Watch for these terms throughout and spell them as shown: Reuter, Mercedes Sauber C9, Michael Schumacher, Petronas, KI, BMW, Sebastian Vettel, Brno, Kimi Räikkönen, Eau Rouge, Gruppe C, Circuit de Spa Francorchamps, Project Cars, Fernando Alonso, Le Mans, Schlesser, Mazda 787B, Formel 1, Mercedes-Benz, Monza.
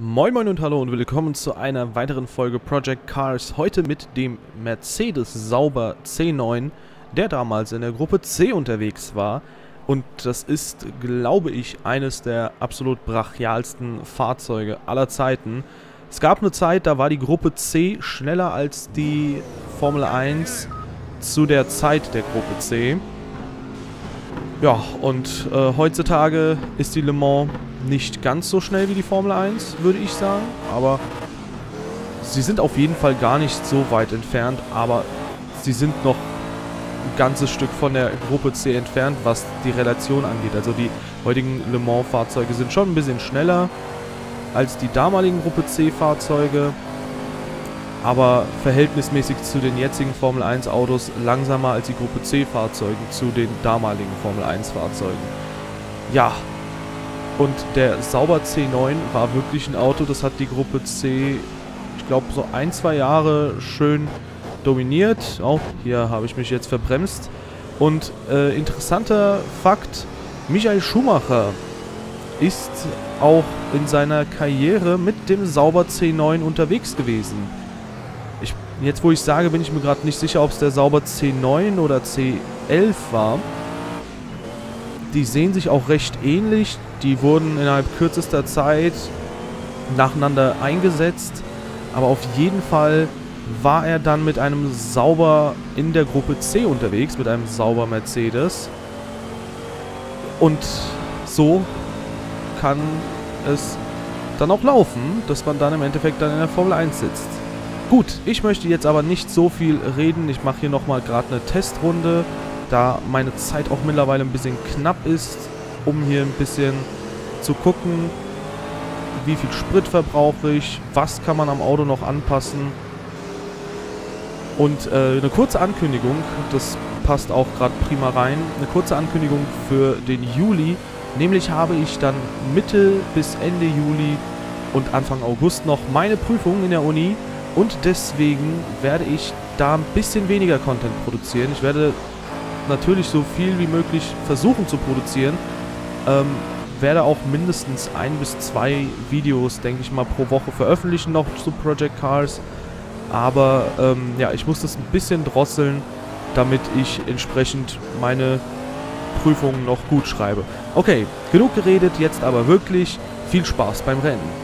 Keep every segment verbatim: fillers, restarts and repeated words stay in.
Moin Moin und Hallo und willkommen zu einer weiteren Folge Project Cars, heute mit dem Mercedes Sauber C neun, der damals in der Gruppe C unterwegs war, und das ist, glaube ich, eines der absolut brachialsten Fahrzeuge aller Zeiten. Es gab eine Zeit, da war die Gruppe C schneller als die Formel eins zu der Zeit der Gruppe C. Ja, und äh, heutzutage ist die Le Mans nicht ganz so schnell wie die Formel eins, würde ich sagen, aber sie sind auf jeden Fall gar nicht so weit entfernt, aber sie sind noch ein ganzes Stück von der Gruppe C entfernt, was die Relation angeht. Also die heutigen Le Mans Fahrzeuge sind schon ein bisschen schneller als die damaligen Gruppe C Fahrzeuge, aber verhältnismäßig zu den jetzigen Formel eins Autos langsamer als die Gruppe C Fahrzeuge zu den damaligen Formel eins Fahrzeugen. Ja, und der Sauber C neun war wirklich ein Auto, das hat die Gruppe C, ich glaube, so ein, zwei Jahre schön dominiert. Auch hier habe ich mich jetzt verbremst. Und äh, interessanter Fakt, Michael Schumacher ist auch in seiner Karriere mit dem Sauber C neun unterwegs gewesen. Ich, jetzt, wo ich sage, bin ich mir gerade nicht sicher, ob es der Sauber C neun oder C elf war. Die sehen sich auch recht ähnlich. Die wurden innerhalb kürzester Zeit nacheinander eingesetzt. Aber auf jeden Fall war er dann mit einem Sauber in der Gruppe C unterwegs, mit einem Sauber Mercedes. Und so kann es dann auch laufen, dass man dann im Endeffekt dann in der Formel eins sitzt. Gut, ich möchte jetzt aber nicht so viel reden. Ich mache hier nochmal gerade eine Testrunde, da meine Zeit auch mittlerweile ein bisschen knapp ist, um hier ein bisschen zu gucken, wie viel Sprit verbrauche ich, was kann man am Auto noch anpassen. Und äh, eine kurze Ankündigung, das passt auch gerade prima rein, eine kurze Ankündigung für den Juli, nämlich habe ich dann Mitte bis Ende Juli und Anfang August noch meine Prüfung in der Uni, und deswegen werde ich da ein bisschen weniger Content produzieren. Ich werde natürlich so viel wie möglich versuchen zu produzieren, ähm, werde auch mindestens ein bis zwei Videos, denke ich mal, pro Woche veröffentlichen noch zu Project Cars, aber ähm, ja, ich muss das ein bisschen drosseln, damit ich entsprechend meine Prüfungen noch gut schreibe. Okay, genug geredet, jetzt aber wirklich viel Spaß beim Rennen.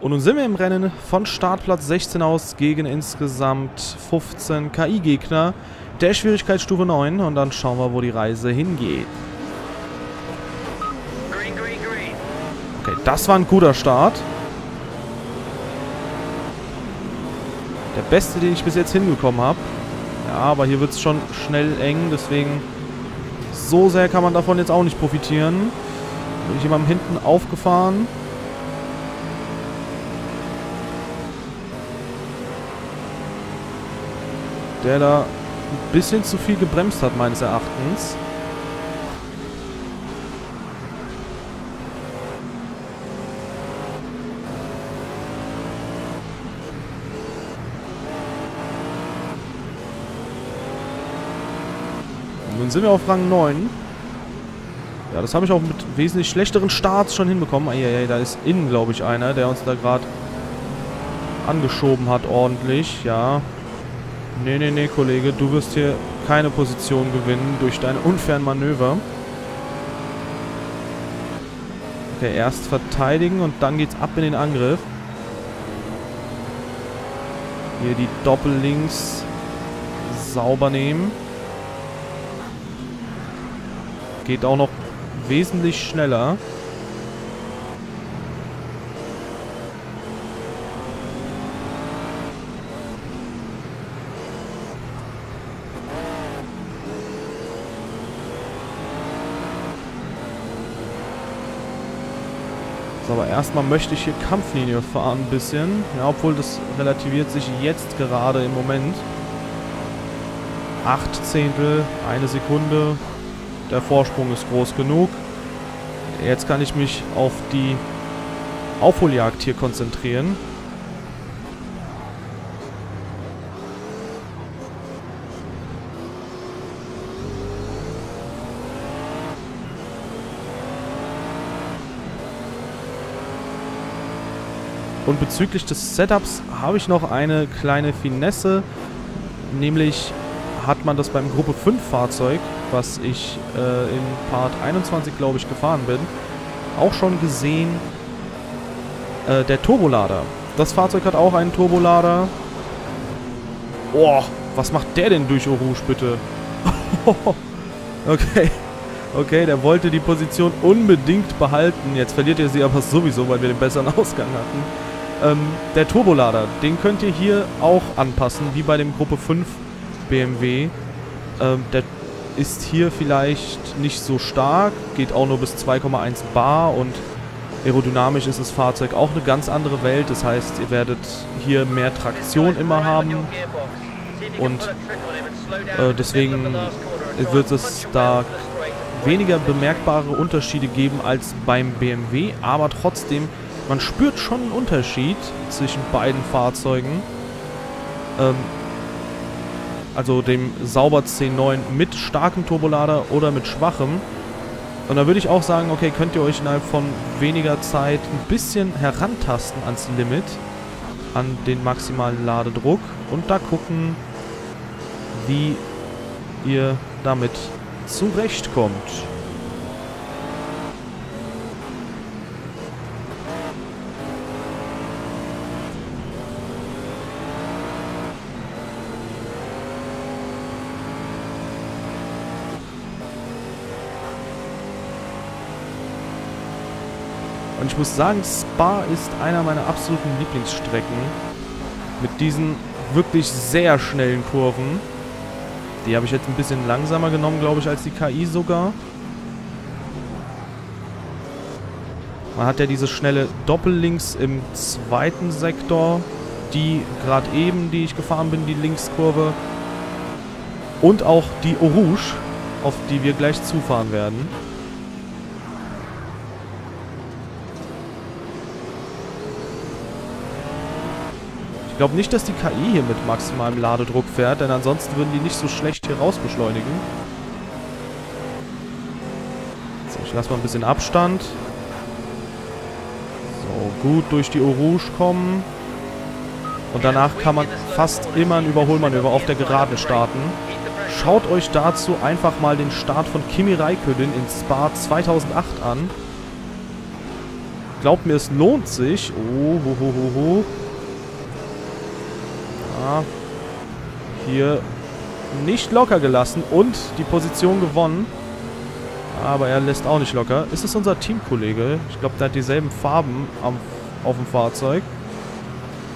Und nun sind wir im Rennen von Startplatz sechzehn aus gegen insgesamt fünfzehn K I-Gegner der Schwierigkeitsstufe neun. Und dann schauen wir, wo die Reise hingeht. Okay, das war ein guter Start. Der beste, den ich bis jetzt hingekommen habe. Ja, aber hier wird es schon schnell eng, deswegen so sehr kann man davon jetzt auch nicht profitieren. Bin ich jemandem hinten aufgefahren. Der da ein bisschen zu viel gebremst hat, meines Erachtens. Nun sind wir auf Rang neun. Ja, das habe ich auch mit wesentlich schlechteren Starts schon hinbekommen. Eieiei, da ist innen, glaube ich, einer, der uns da gerade angeschoben hat ordentlich. Ja. Nee, nee, nee, Kollege, du wirst hier keine Position gewinnen durch deine unfairen Manöver. Okay, erst verteidigen und dann geht's ab in den Angriff. Hier die Doppellinks sauber nehmen. Geht auch noch wesentlich schneller. Aber erstmal möchte ich hier Kampflinie fahren ein bisschen. Ja, obwohl das relativiert sich jetzt gerade im Moment. Acht Zehntel, eine Sekunde. Der Vorsprung ist groß genug. Jetzt kann ich mich auf die Aufholjagd hier konzentrieren. Und bezüglich des Setups habe ich noch eine kleine Finesse. Nämlich hat man das beim Gruppe fünf Fahrzeug, was ich äh, in Part einundzwanzig, glaube ich, gefahren bin, auch schon gesehen. Äh, der Turbolader. Das Fahrzeug hat auch einen Turbolader. Oh, was macht der denn durch Eau Rouge, bitte? Okay. Okay, der wollte die Position unbedingt behalten. Jetzt verliert ihr sie aber sowieso, weil wir den besseren Ausgang hatten. Ähm, der Turbolader, den könnt ihr hier auch anpassen, wie bei dem Gruppe fünf B M W. Ähm, der ist hier vielleicht nicht so stark, geht auch nur bis zwei Komma eins Bar und aerodynamisch ist das Fahrzeug auch eine ganz andere Welt. Das heißt, ihr werdet hier mehr Traktion immer haben und äh, deswegen wird es da weniger bemerkbare Unterschiede geben als beim B M W, aber trotzdem, man spürt schon einen Unterschied zwischen beiden Fahrzeugen. Ähm, also dem Sauber C neun mit starkem Turbolader oder mit schwachem. Und da würde ich auch sagen, okay, könnt ihr euch innerhalb von weniger Zeit ein bisschen herantasten ans Limit, an den maximalen Ladedruck und da gucken, wie ihr damit zurechtkommt. Und ich muss sagen, Spa ist einer meiner absoluten Lieblingsstrecken. Mit diesen wirklich sehr schnellen Kurven. Die habe ich jetzt ein bisschen langsamer genommen, glaube ich, als die K I sogar. Man hat ja diese schnelle Doppellinks im zweiten Sektor. Die gerade eben, die ich gefahren bin, die Linkskurve. Und auch die Eau Rouge, auf die wir gleich zufahren werden. Ich glaube nicht, dass die K I hier mit maximalem Ladedruck fährt, denn ansonsten würden die nicht so schlecht hier raus beschleunigen. So, ich lasse mal ein bisschen Abstand. So, gut durch die Eau Rouge kommen. Und danach kann man fast immer ein Überholmanöver auf der Geraden starten. Schaut euch dazu einfach mal den Start von Kimi Räikkönen in Spa zweitausendacht an. Glaubt mir, es lohnt sich. Oh, ho, ho, ho, ho. Hier nicht locker gelassen und die Position gewonnen. Aber er lässt auch nicht locker. Ist es unser Teamkollege? Ich glaube, der hat dieselben Farben am, auf dem Fahrzeug.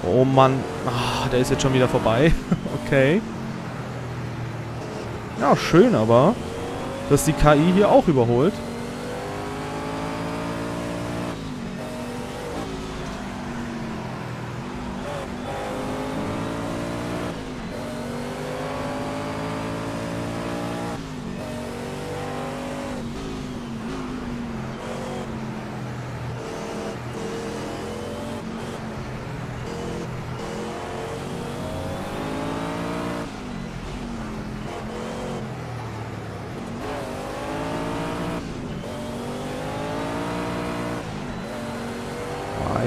Oh Mann. Ach, der ist jetzt schon wieder vorbei. Okay. Ja, schön aber, dass die K I hier auch überholt.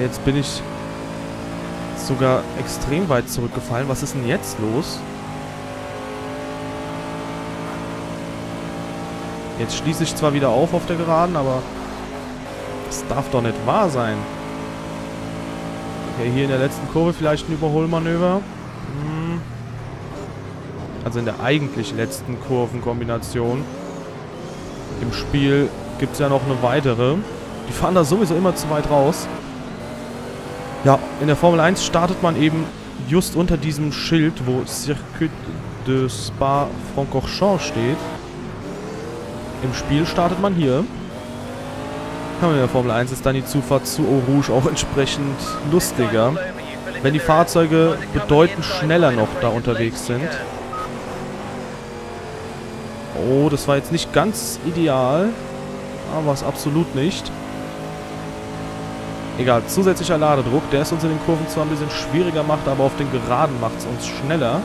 Jetzt bin ich sogar extrem weit zurückgefallen. Was ist denn jetzt los? Jetzt schließe ich zwar wieder auf auf der Geraden, aber das darf doch nicht wahr sein. Okay, hier in der letzten Kurve vielleicht ein Überholmanöver. Also in der eigentlich letzten Kurvenkombination. Im Spiel gibt es ja noch eine weitere. Die fahren da sowieso immer zu weit raus. Ja, in der Formel eins startet man eben just unter diesem Schild, wo Circuit de Spa Francorchamps steht. Im Spiel startet man hier. Ja, in der Formel eins ist dann die Zufahrt zu Eau Rouge auch entsprechend lustiger, wenn die Fahrzeuge bedeutend schneller noch da unterwegs sind. Oh, das war jetzt nicht ganz ideal, aber es absolut nicht. Egal, zusätzlicher Ladedruck, der es uns in den Kurven zwar ein bisschen schwieriger macht, aber auf den Geraden macht es uns schneller.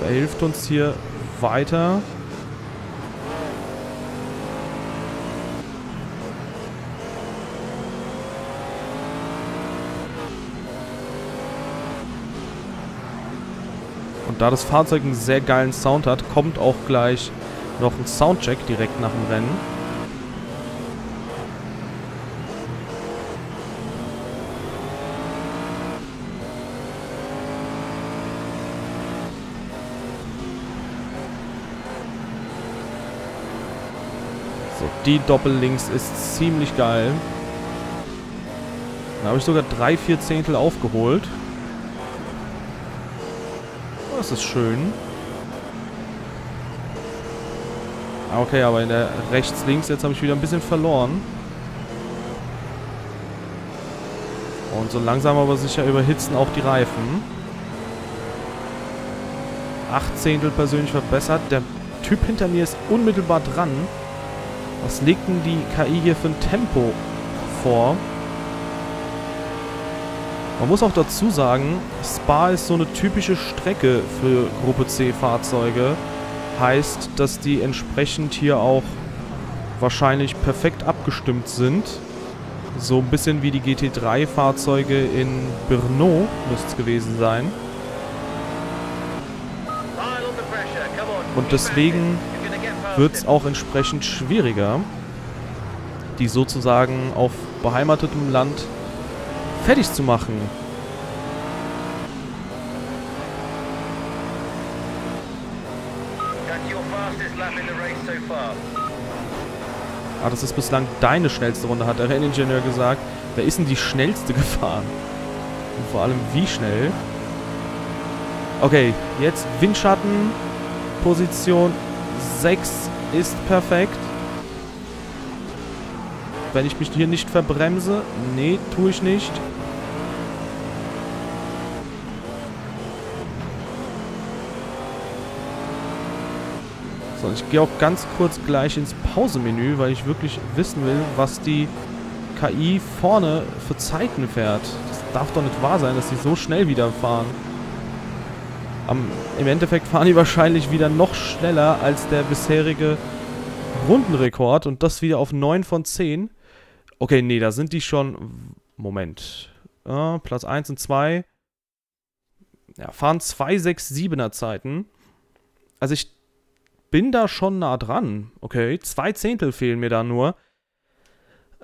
Da hilft uns hier weiter. Da das Fahrzeug einen sehr geilen Sound hat, kommt auch gleich noch ein Soundcheck direkt nach dem Rennen. So, die Doppellinks ist ziemlich geil. Da habe ich sogar drei, vier Zehntel aufgeholt. Das ist schön. Okay, aber in der rechts-links, jetzt habe ich wieder ein bisschen verloren. Und so langsam aber sicher überhitzen auch die Reifen. Acht Zehntel persönlich verbessert. Der Typ hinter mir ist unmittelbar dran. Was legt denn die K I hier für ein Tempo vor? Man muss auch dazu sagen, Spa ist so eine typische Strecke für Gruppe C Fahrzeuge. Heißt, dass die entsprechend hier auch wahrscheinlich perfekt abgestimmt sind. So ein bisschen wie die G T drei Fahrzeuge in Brno müsste es gewesen sein. Und deswegen wird es auch entsprechend schwieriger, die sozusagen auf beheimatetem Land fertig zu machen. Ah, das ist bislang deine schnellste Runde, hat der Renningenieur gesagt. Wer ist denn die schnellste gefahren? Und vor allem wie schnell? Okay, jetzt Windschatten. Position sechs ist perfekt. Wenn ich mich hier nicht verbremse. Nee, tue ich nicht. So, ich gehe auch ganz kurz gleich ins Pausemenü, weil ich wirklich wissen will, was die K I vorne für Zeiten fährt. Das darf doch nicht wahr sein, dass sie so schnell wieder fahren. Am, im Endeffekt fahren die wahrscheinlich wieder noch schneller als der bisherige Rundenrekord und das wieder auf neun von zehn. Okay, nee, da sind die schon... Moment. Äh, Platz eins und zwei. Ja, fahren zwei sechs siebener Zeiten. Also ich... bin da schon nah dran. Okay, zwei Zehntel fehlen mir da nur.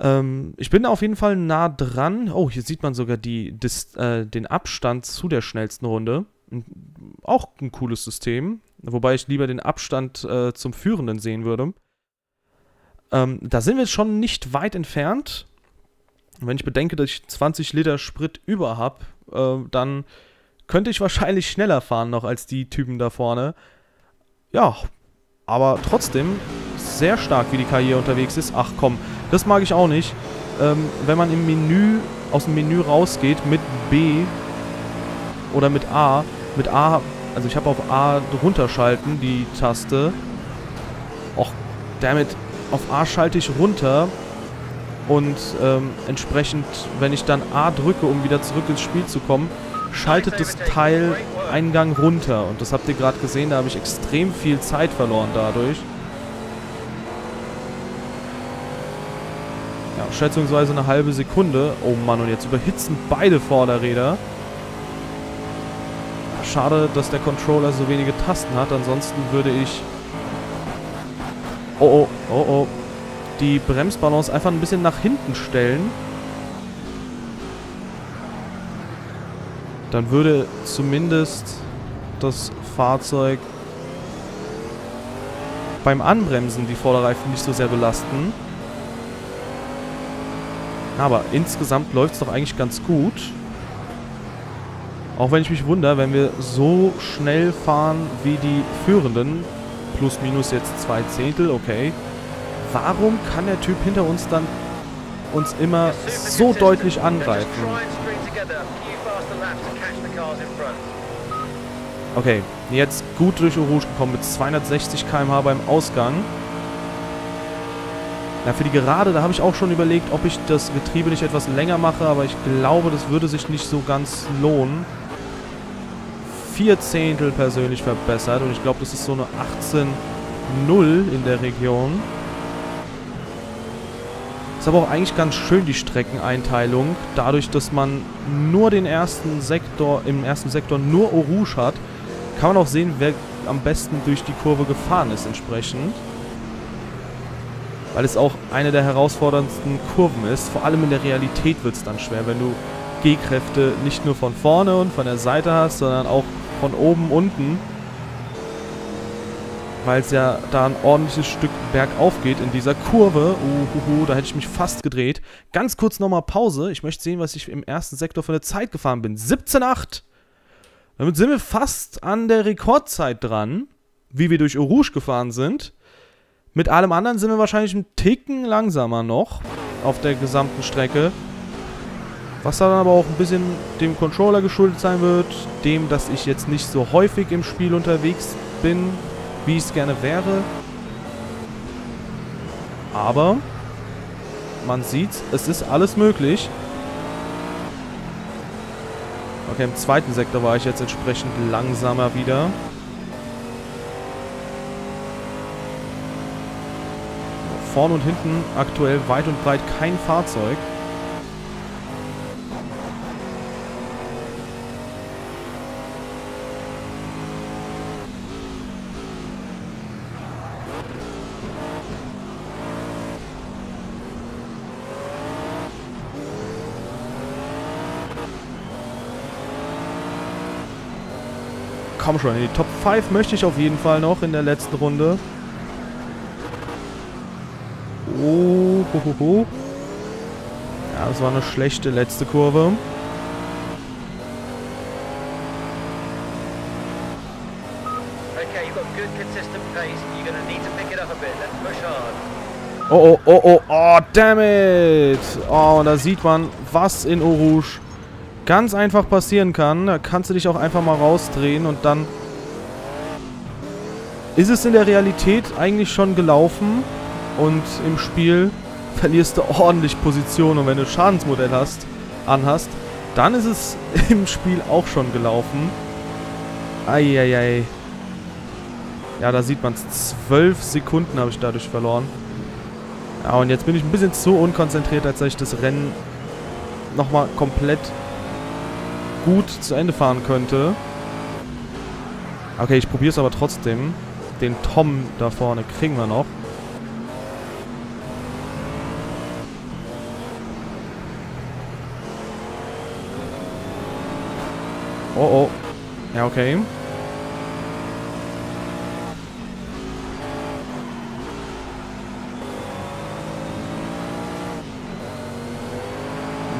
Ähm, ich bin auf jeden Fall nah dran. Oh, hier sieht man sogar die, dis, äh, den Abstand zu der schnellsten Runde. Auch ein cooles System. Wobei ich lieber den Abstand äh, zum Führenden sehen würde. Ähm, da sind wir schon nicht weit entfernt. Wenn ich bedenke, dass ich zwanzig Liter Sprit über habe, äh, dann könnte ich wahrscheinlich schneller fahren noch als die Typen da vorne. Ja, aber trotzdem sehr stark, wie die K I unterwegs ist. Ach komm, das mag ich auch nicht. Ähm, wenn man im Menü, aus dem Menü rausgeht mit B oder mit A. Mit A, also ich habe auf A runterschalten, die Taste. Och, damit, auf A schalte ich runter. Und ähm, entsprechend, wenn ich dann A drücke, um wieder zurück ins Spiel zu kommen, schaltet das Teil einen Gang runter. Und das habt ihr gerade gesehen, da habe ich extrem viel Zeit verloren dadurch. Ja, schätzungsweise eine halbe Sekunde. Oh Mann, und jetzt überhitzen beide Vorderräder. Schade, dass der Controller so wenige Tasten hat. Ansonsten würde ich... Oh, oh, oh, oh. Die Bremsbalance einfach ein bisschen nach hinten stellen. Dann würde zumindest das Fahrzeug beim Anbremsen die Vorderreifen nicht so sehr belasten. Aber insgesamt läuft es doch eigentlich ganz gut. Auch wenn ich mich wundere, wenn wir so schnell fahren wie die Führenden, plus minus jetzt zwei Zehntel, okay. Warum kann der Typ hinter uns dann uns immer so deutlich angreifen? Okay, jetzt gut durch Eau Rouge gekommen mit zweihundertsechzig Kilometer pro Stunde beim Ausgang. Ja, für die Gerade, da habe ich auch schon überlegt, ob ich das Getriebe nicht etwas länger mache, aber ich glaube, das würde sich nicht so ganz lohnen. Vier Zehntel persönlich verbessert und ich glaube, das ist so eine achtzehn null in der Region. Ist aber auch eigentlich ganz schön, die Streckeneinteilung. Dadurch, dass man nur den ersten Sektor, im ersten Sektor nur Eau Rouge hat, Kann man auch sehen, wer am besten durch die Kurve gefahren ist entsprechend. Weil es auch eine der herausforderndsten Kurven ist. Vor allem in der Realität wird es dann schwer, wenn du G-Kräfte nicht nur von vorne und von der Seite hast, sondern auch von oben unten. Weil es ja da ein ordentliches Stück bergauf geht in dieser Kurve. Uhuhu, da hätte ich mich fast gedreht. Ganz kurz nochmal Pause. Ich möchte sehen, was ich im ersten Sektor für eine Zeit gefahren bin. siebzehn Komma acht. Damit sind wir fast an der Rekordzeit dran, wie wir durch Eau Rouge gefahren sind. Mit allem anderen sind wir wahrscheinlich einen Ticken langsamer noch auf der gesamten Strecke. Was dann aber auch ein bisschen dem Controller geschuldet sein wird. Dem, dass ich jetzt nicht so häufig im Spiel unterwegs bin, wie ich es gerne wäre. Aber man sieht, es ist alles möglich. Okay, im zweiten Sektor war ich jetzt entsprechend langsamer wieder. Vorne und hinten aktuell weit und breit kein Fahrzeug. Komm schon, in die Top fünf möchte ich auf jeden Fall noch in der letzten Runde. Oh, ho, ho, ho. Ja, das war eine schlechte letzte Kurve. Oh, oh, oh, oh, oh, damn it! Oh, da sieht man, was in Eau Rouge ganz einfach passieren kann. Da kannst du dich auch einfach mal rausdrehen und dann ist es in der Realität eigentlich schon gelaufen und im Spiel verlierst du ordentlich Position, und wenn du ein Schadensmodell hast, anhast, dann ist es im Spiel auch schon gelaufen. Eieiei. Ja, da sieht man es. Zwölf Sekunden habe ich dadurch verloren. Ja, und jetzt bin ich ein bisschen zu unkonzentriert, als dass ich das Rennen nochmal komplett gut zu Ende fahren könnte. Okay, ich probiere es aber trotzdem. Den Tom da vorne kriegen wir noch. Oh, oh. Ja, okay.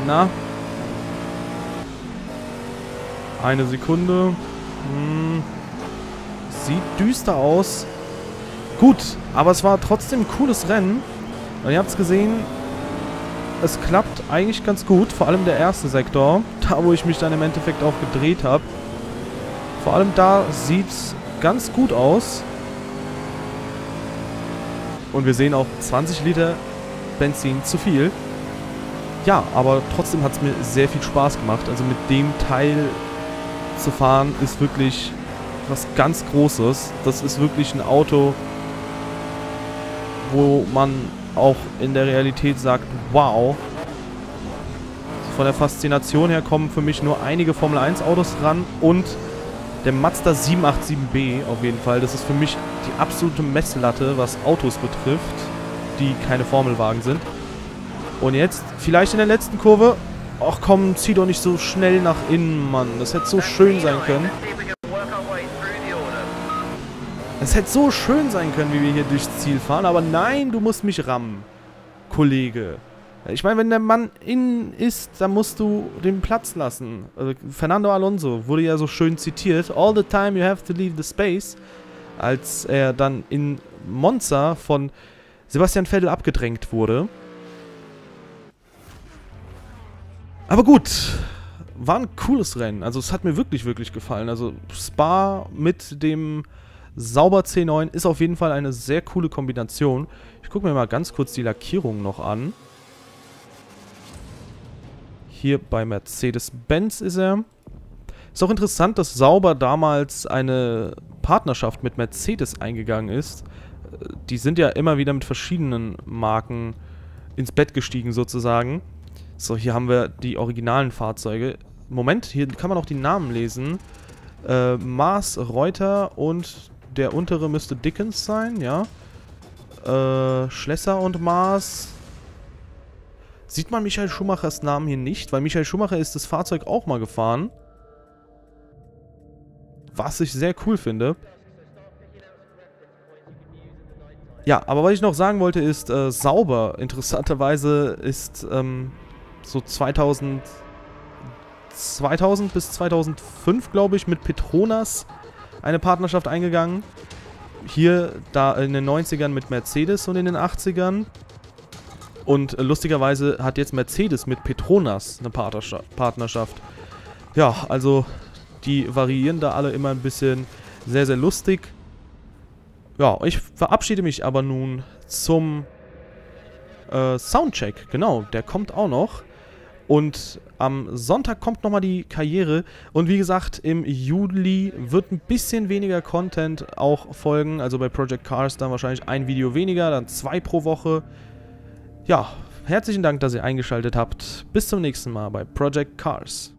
Na? Eine Sekunde. Hm. Sieht düster aus. Gut, aber es war trotzdem ein cooles Rennen. Und ihr habt es gesehen, es klappt eigentlich ganz gut. Vor allem der erste Sektor, da wo ich mich dann im Endeffekt auch gedreht habe. Vor allem da sieht es ganz gut aus. Und wir sehen auch zwanzig Liter Benzin zu viel. Ja, aber trotzdem hat es mir sehr viel Spaß gemacht. Also mit dem Teil zu fahren ist wirklich was ganz Großes. Das ist wirklich ein Auto, wo man auch in der Realität sagt, wow. Von der Faszination her kommen für mich nur einige Formel eins Autos ran und der Mazda sieben acht sieben B auf jeden Fall. Das ist für mich die absolute Messlatte, was Autos betrifft, die keine Formelwagen sind. Und jetzt, vielleicht in der letzten Kurve. Ach komm, zieh doch nicht so schnell nach innen, Mann. Das hätte so schön sein können. Es hätte so schön sein können, wie wir hier durchs Ziel fahren. Aber nein, du musst mich rammen, Kollege. Ich meine, wenn der Mann innen ist, dann musst du den Platz lassen. Also Fernando Alonso wurde ja so schön zitiert. All the time you have to leave the space. Als er dann in Monza von Sebastian Vettel abgedrängt wurde. Aber gut, war ein cooles Rennen. Also es hat mir wirklich, wirklich gefallen. Also Spa mit dem Sauber C neun ist auf jeden Fall eine sehr coole Kombination. Ich gucke mir mal ganz kurz die Lackierung noch an. Hier bei Mercedes-Benz ist er. Ist auch interessant, dass Sauber damals eine Partnerschaft mit Mercedes eingegangen ist. Die sind ja immer wieder mit verschiedenen Marken ins Bett gestiegen sozusagen. So, hier haben wir die originalen Fahrzeuge. Moment, hier kann man auch die Namen lesen. Äh, Mars, Reuter und der untere müsste Dickens sein, ja. Äh, Schlesser und Mars. Sieht man Michael Schumachers Namen hier nicht? Weil Michael Schumacher ist das Fahrzeug auch mal gefahren. Was ich sehr cool finde. Ja, aber was ich noch sagen wollte ist, äh, Sauber, interessanterweise, ist ähm, so zweitausend, zweitausend bis zweitausendfünf, glaube ich, mit Petronas eine Partnerschaft eingegangen. Hier da in den neunzigern mit Mercedes und in den achtzigern. Und äh, lustigerweise hat jetzt Mercedes mit Petronas eine Partnerschaft. Ja, also die variieren da alle immer ein bisschen, sehr, sehr lustig. Ja, ich verabschiede mich aber nun zum äh, Soundcheck. Genau, der kommt auch noch. Und am Sonntag kommt nochmal die Karriere. Und wie gesagt, im Juli wird ein bisschen weniger Content auch folgen. Also bei Project Cars dann wahrscheinlich ein Video weniger, dann zwei pro Woche. Ja, herzlichen Dank, dass ihr eingeschaltet habt. Bis zum nächsten Mal bei Project Cars.